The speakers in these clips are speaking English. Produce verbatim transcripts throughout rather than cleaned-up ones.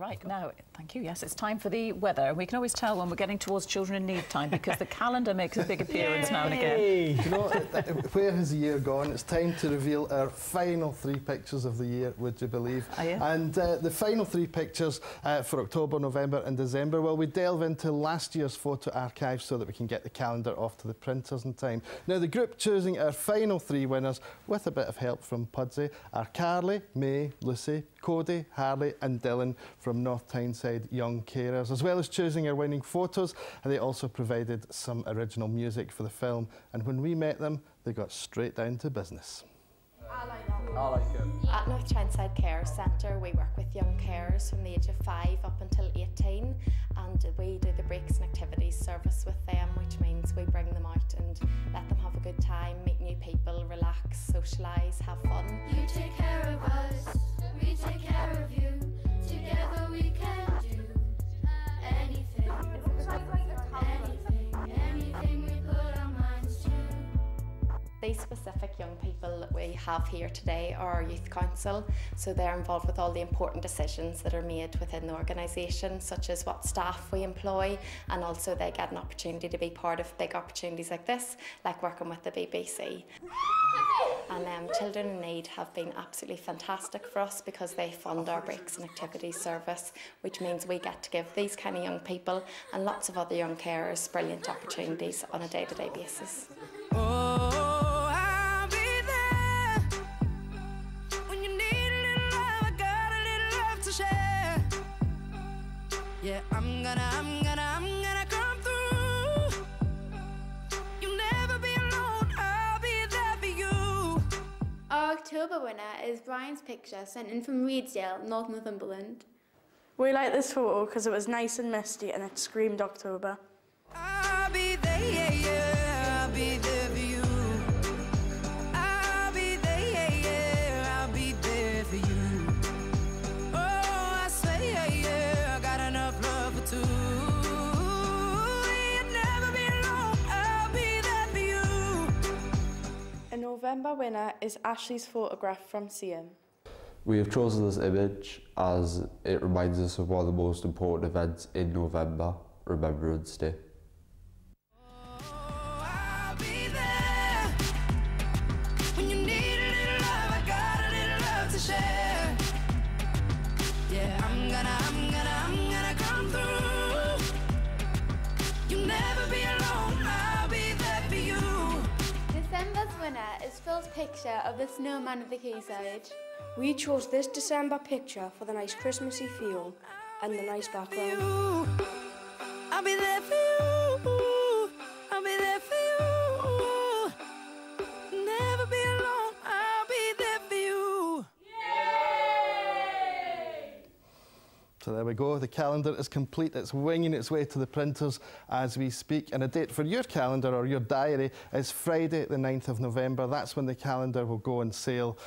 Right, now, thank you. Yes, it's time for the weather. We can always tell when we're getting towards Children in Need time because the calendar makes a big appearance Yay. now and again. You know, where has the year gone? It's time to reveal our final three pictures of the year, would you believe? Oh, yeah. And uh, the final three pictures uh, for October, November and December, well, we delve into last year's photo archive so that we can get the calendar off to the printers in time. Now, the group choosing our final three winners, with a bit of help from Pudsey, are Carly, May, Lucy, Cody, Harley and Dylan from North Tyneside Young Carers. As well as choosing our winning photos, they also provided some original music for the film. And when we met them, they got straight down to business. I like it. I like it. At North Townside Care Centre, we work with young carers from the age of five up until eighteen, and we do the breaks and activities service with them, which means we bring them out and let them have a good time, meet new people, relax, socialise, have fun. You take care of us, we take care of you. Together we can do anything, anything, anything we put our minds to. These specific young people that we have here today are our Youth Council, so they're involved with all the important decisions that are made within the organisation, such as what staff we employ, and also they get an opportunity to be part of big opportunities like this, like working with the B B C. And um, Children in Need have been absolutely fantastic for us because they fund our breaks and activities service, which means we get to give these kind of young people and lots of other young carers brilliant opportunities on a day-to-day basis. Oh, I'll be there. When you need a little love, I got a little love to share. Yeah, I'm gonna, I'm gonna, I'm gonna. Our October winner is Brian's picture, sent in from Reedsdale, North Northumberland. We like this photo because it was nice and misty and it screamed October. I'll be there, yeah, yeah, I'll be there for you. I'll be there, yeah, yeah, I'll be there for you. Oh, I say, yeah, yeah, I got enough love for two. The November winner is Ashley's photograph from Siam. We have chosen this image as it reminds us of one of the most important events in November, Remembrance Day. Picture of the snowman of the Quayside. We chose this December picture for the nice Christmassy feel and the nice background. I'll be there for you. I'll be there for you. Never be alone. I'll be there for you. Yay! So there we go. The calendar is complete. It's winging its way to the printers as we speak. And a date for your calendar or your diary is Friday the ninth of November. That's when the calendar will go on sale.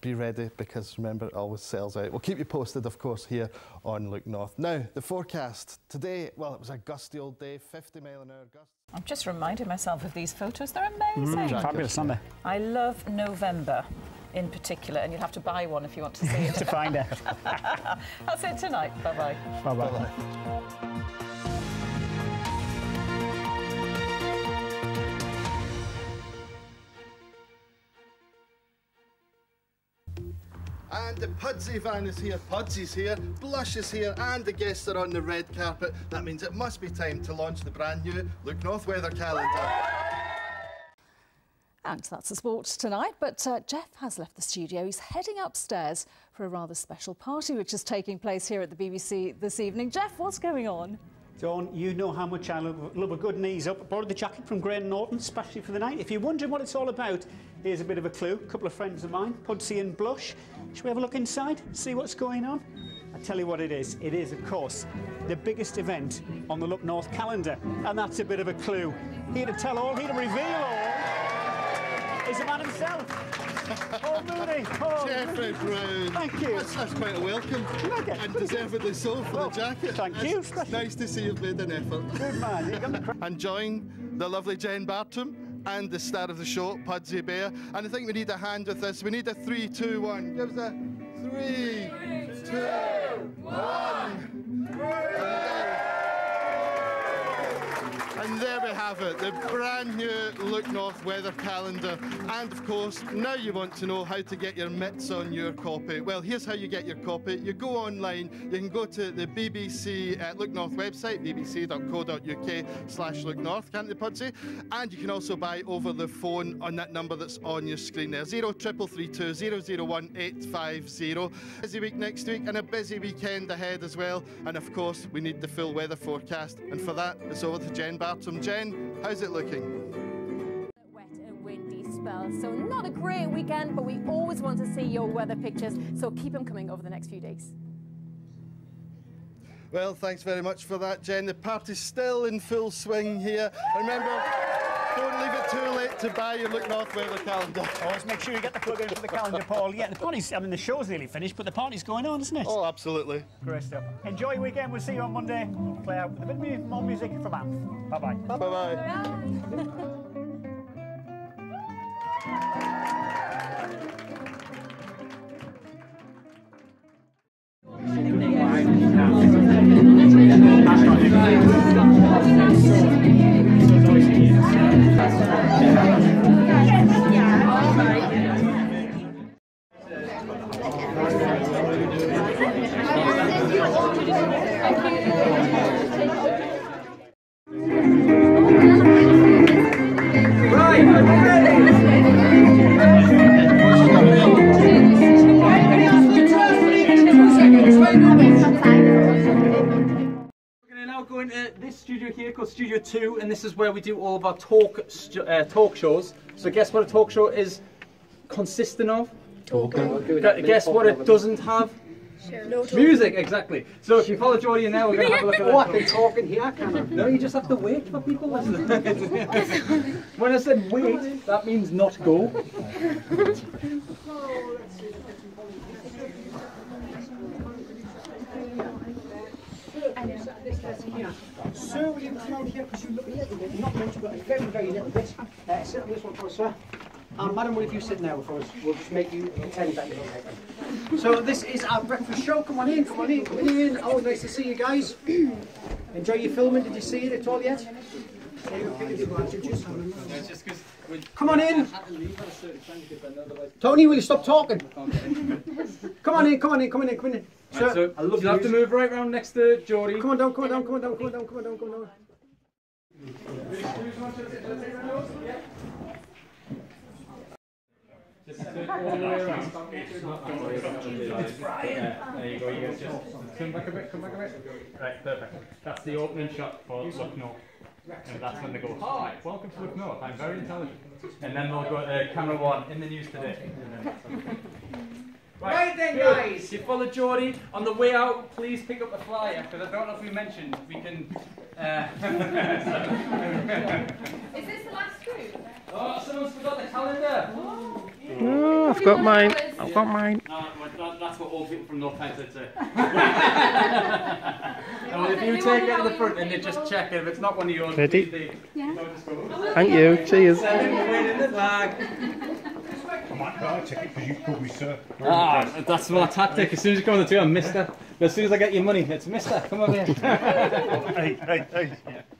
Be ready because, remember, it always sells out. We'll keep you posted, of course, here on Look North. Now, the forecast. Today, well, it was a gusty old day, fifty mile an hour gust. I'm just reminding myself of these photos. They're amazing. Mm, fabulous, aren't they? I love November in particular, and you'll have to buy one if you want to see it. To find it. That's it tonight. Bye-bye. Bye-bye. And the Pudsey van is here, Pudsey's here, Blush is here, and the guests are on the red carpet. That means it must be time to launch the brand new Look North weather calendar. And that's the sports tonight, but uh, Jeff has left the studio. He's heading upstairs for a rather special party which is taking place here at the B B C this evening. Jeff, what's going on? Dawn, you know how much I love, love a good knees-up. I borrowed the jacket from Graham Norton, especially for the night. If you're wondering what it's all about, here's a bit of a clue. A couple of friends of mine, Pudsey and Blush. Shall we have a look inside, see what's going on? I'll tell you what it is. It is, of course, the biggest event on the Look North calendar. And that's a bit of a clue. Here to tell all, here to reveal all, is the man himself. Paul Mooney, Paul. Jeffrey Brown. Thank you. That's, that's quite a welcome. And deservedly so for oh, the jacket. Thank it's, you. It's nice to see you've made an effort. Good man. And join the lovely Jen Bartram and the star of the show, Pudsey Bear. And I think we need a hand with this. We need a three, two, one. Give us a three, three two, two, one. one. there we have it, the brand new Look North weather calendar. And of course, now you want to know how to get your mitts on your copy. Well, here's how you get your copy. You go online, you can go to the B B C uh, Look North website, b b c dot co dot u k slash look north, can't you, Pudsey? And you can also buy over the phone on that number that's on your screen there, zero triple three two zero zero one eight five zero. Busy week next week and a busy weekend ahead as well. And of course, we need the full weather forecast. And for that, it's over to Jen Bartram. Jen, how's it looking? Wet and windy spell, so not a great weekend, but we always want to see your weather pictures, so keep them coming over the next few days. Well, thanks very much for that, Jen. The party's still in full swing here. Remember, don't leave it too late to buy your Look North weather calendar. Always make sure you get the plug in for the calendar, Paul. Yeah, the party's, I mean, the show's nearly finished, but the party's going on, isn't it? Oh, absolutely. Great stuff. Enjoy your weekend. We'll see you on Monday. We'll play out with a bit more music from Amph. Bye-bye. Bye-bye. Studio two, and this is where we do all of our talk uh, talk shows. So guess what a talk show is consisting of? Talking. Guess what it doesn't have? Sure. No music, exactly. So if you follow Jodie in there, we're going to have a look at that. Oh, I can talk in here, can I? No, you just have to wait for people. When I said wait, that means not go. Sir, will you come out here because you look a little bit, not much, but a very, very little bit. Uh, sit on this one for us, sir. And madam, will you sit now for us? We'll just make you pretend that you don't like them. So this is our breakfast show. Come on in, come on in, come in. Oh, nice to see you guys. Enjoy your filming. Did you see it at all yet? Come on in. Tony, will you stop talking? Come on in, come on in, come on in, come on in. Sir, right, so I love you. You have to move right round next to Jodie. Come on down, come on down, come on down, come on down, come on down, come on down. Just take all the way around. It's Brian. There you go, you guys just come back a bit, come back a bit. Right, perfect. That's the opening shot for Look North. And that's when they go, hi, welcome to Look North, I'm very intelligent. And then they'll go to camera one, in the news today. Right, right then, guys, if you follow Jodie, on the way out, please pick up a flyer, because I don't know if we mentioned, we can... Uh, Is this the last group? Oh, someone's forgot the calendar. Oh, yeah. oh I've got mine. I've yeah. got mine. Uh, well, that's what all people from North Tyneside say. And if you take it to the front and you just check it, if it's not one of yours, ready? Please, yeah. Thank you. Go. Cheers. I take it because you probably sir. Ah, that's my tactic. As soon as you come on the two, I'm mister. As soon as I get your money, it's mister. Come over here. Hey, hey, hey.